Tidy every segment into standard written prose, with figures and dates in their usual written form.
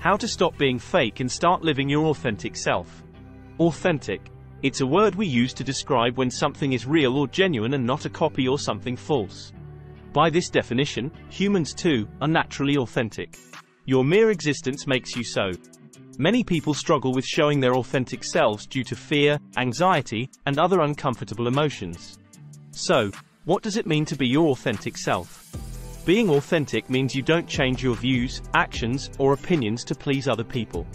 How to stop being fake and start living your authentic self. Authentic. It's a word we use to describe when something is real or genuine and not a copy or something false. By this definition, humans too, are naturally authentic. Your mere existence makes you so. Many people struggle with showing their authentic selves due to fear, anxiety, and other uncomfortable emotions. So, what does it mean to be your authentic self? Being authentic means you don't change your views, actions, or opinions to please other people.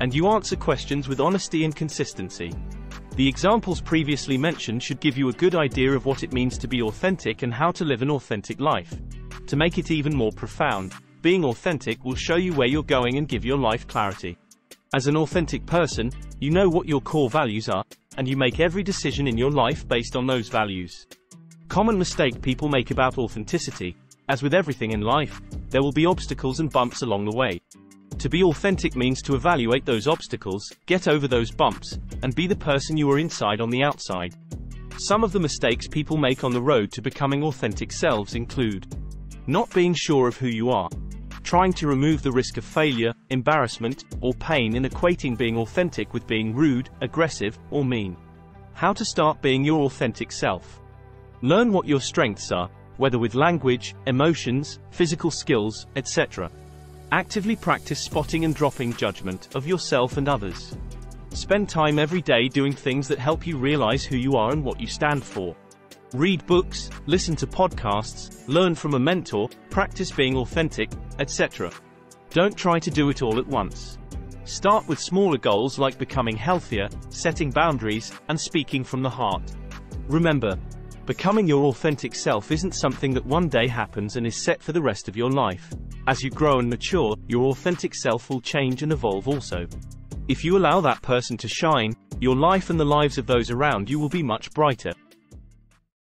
And you answer questions with honesty and consistency. The examples previously mentioned should give you a good idea of what it means to be authentic and how to live an authentic life. To make it even more profound, being authentic will show you where you're going and give your life clarity. As an authentic person, you know what your core values are, and you make every decision in your life based on those values. Common mistake people make about authenticity. As with everything in life, there will be obstacles and bumps along the way. To be authentic means to evaluate those obstacles, get over those bumps, and be the person you are inside on the outside. Some of the mistakes people make on the road to becoming authentic selves include not being sure of who you are, trying to remove the risk of failure, embarrassment, or pain and equating being authentic with being rude, aggressive, or mean. How to start being your authentic self. Learn what your strengths are, whether with language, emotions, physical skills, etc. Actively practice spotting and dropping judgment of yourself and others. Spend time every day doing things that help you realize who you are and what you stand for. Read books, listen to podcasts, learn from a mentor, practice being authentic, etc. Don't try to do it all at once. Start with smaller goals like becoming healthier, setting boundaries, and speaking from the heart. Remember, becoming your authentic self isn't something that one day happens and is set for the rest of your life. As you grow and mature, your authentic self will change and evolve also. If you allow that person to shine, your life and the lives of those around you will be much brighter.